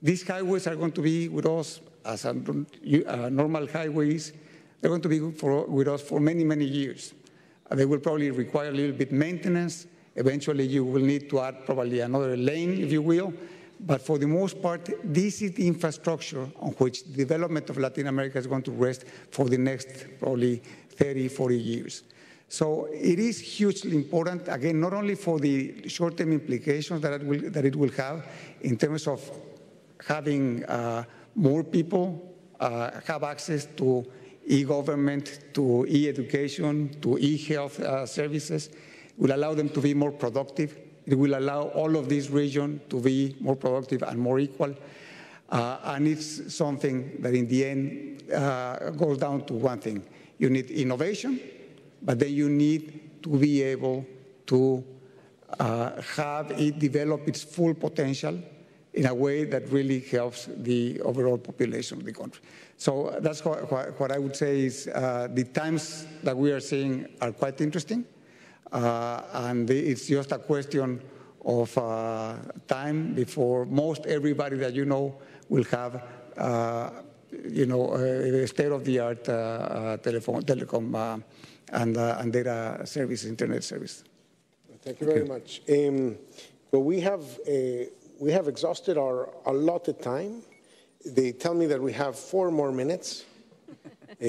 These highways are going to be with us as a, uh, normal highways. They're going to be for, with us for many, many years. They will probably require a little bit maintenance. Eventually, you will need to add probably another lane, if you will. But for the most part, this is the infrastructure on which the development of Latin America is going to rest for the next probably thirty, forty years. So it is hugely important, again, not only for the short-term implications that it will, that it will have in terms of having uh, more people uh, have access to e-government, to e-education, to e-health uh, services. Will allow them to be more productive, It will allow all of this region to be more productive and more equal. Uh, and it's something that in the end uh, goes down to one thing. You need innovation, but then you need to be able to uh, have it develop its full potential in a way that really helps the overall population of the country. So that's what, what, what I would say is uh, the times that we are seeing are quite interesting. Uh, and it's just a question of uh, time before most everybody that you know will have, uh, you know, a state-of-the-art uh, uh, telephone, telecom uh, and, uh, and data service, internet service. Thank you very much. Um, well, we have a, we have exhausted our allotted time. They tell me that we have four more minutes. uh,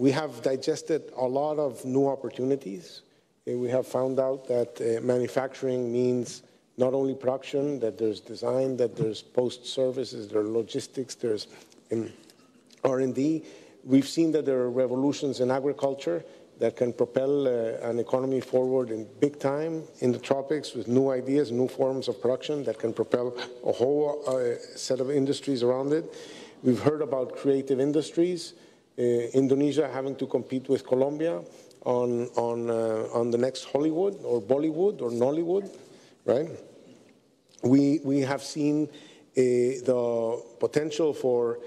we have digested a lot of new opportunities. We have found out that uh, manufacturing means not only production, that there's design, that there's post-services, there are logistics, there's um, R and D. We've seen that there are revolutions in agriculture that can propel uh, an economy forward in big time in the tropics with new ideas, new forms of production that can propel a whole uh, set of industries around it. We've heard about creative industries, uh, Indonesia having to compete with Colombia, on, on, uh, on the next Hollywood or Bollywood or Nollywood, right? We, we have seen uh, the potential for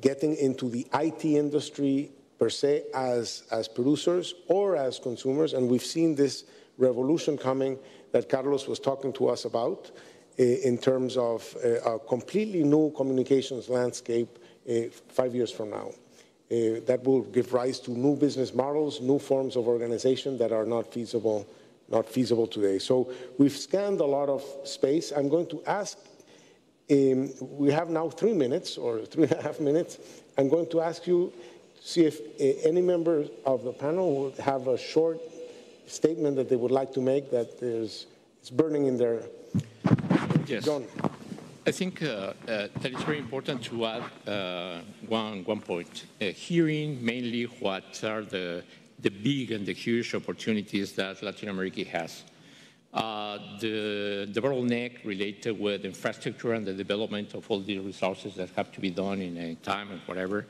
getting into the I T industry per se as, as producers or as consumers, and we've seen this revolution coming that Carlos was talking to us about uh, in terms of uh, a completely new communications landscape uh, five years from now. Uh, that will give rise to new business models, new forms of organization that are not feasible, not feasible today. So we've scanned a lot of space. I'm going to ask, um, we have now three minutes or three and a half minutes. I'm going to ask you to see if uh, any member of the panel would have a short statement that they would like to make that there's, it's burning in their... Yes. John. I think uh, uh, that it's very important to add uh, one, one point. Uh, hearing mainly what are the, the big and the huge opportunities that Latin America has. Uh, the, the bottleneck related with infrastructure and the development of all the resources that have to be done in a time and whatever.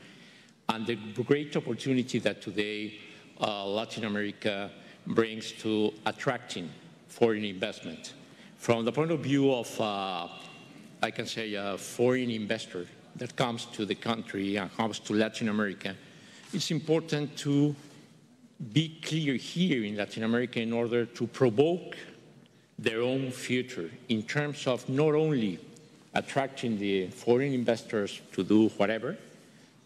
And the great opportunity that today uh, Latin America brings to attracting foreign investment. From the point of view of uh, I can say a foreign investor that comes to the country and comes to Latin America, it's important to be clear here in Latin America in order to provoke their own future in terms of not only attracting the foreign investors to do whatever,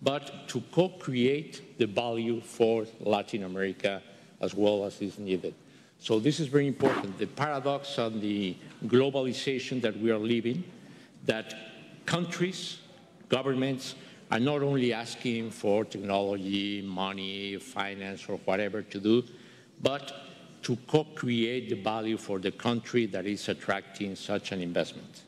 but to co-create the value for Latin America as well as is needed. So this is very important. The paradox and the globalization that we are living, that countries, governments, are not only asking for technology, money, finance, or whatever to do, but to co-create the value for the country that is attracting such an investment.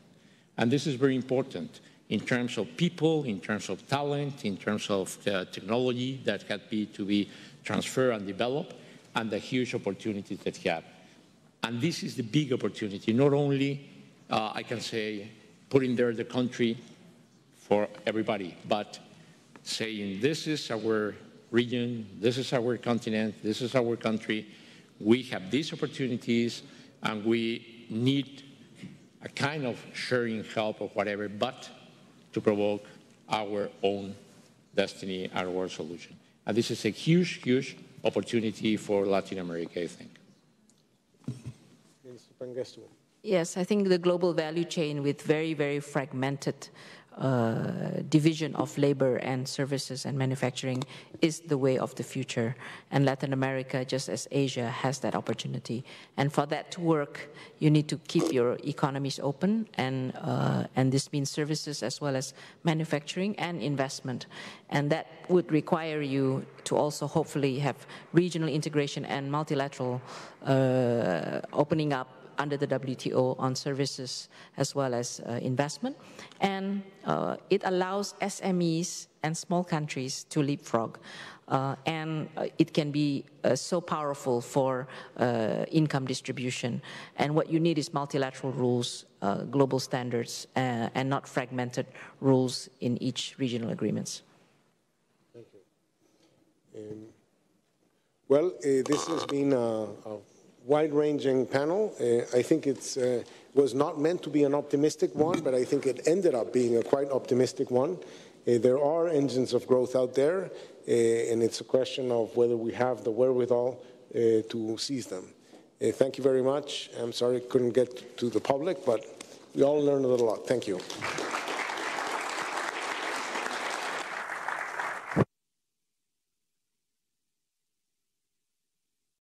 And this is very important in terms of people, in terms of talent, in terms of the technology that had be to be transferred and developed, and the huge opportunities that we have. And this is the big opportunity, not only, uh, I can say, putting there the country for everybody, but saying this is our region, this is our continent, this is our country, we have these opportunities, and we need a kind of sharing help or whatever, but to provoke our own destiny, our own solution. And this is a huge, huge opportunity for Latin America, I think. Minister Pangestu. Yes, I think the global value chain with very, very fragmented uh, division of labor and services and manufacturing is the way of the future. And Latin America, just as Asia, has that opportunity. And for that to work, you need to keep your economies open, and, uh, and this means services as well as manufacturing and investment. And that would require you to also hopefully have regional integration and multilateral uh, opening up under the W T O on services as well as uh, investment. And uh, it allows S M Es and small countries to leapfrog. Uh, and uh, it can be uh, so powerful for uh, income distribution. And what you need is multilateral rules, uh, global standards, uh, and not fragmented rules in each regional agreements. Thank you. Um, well, uh, this has been a, a wide-ranging panel. Uh, I think it's uh, was not meant to be an optimistic one, but I think it ended up being a quite optimistic one. Uh, there are engines of growth out there. Uh, and it's a question of whether we have the wherewithal uh, to seize them. Uh, thank you very much. I'm sorry I couldn't get to the public, but we all learned a lot. Thank you.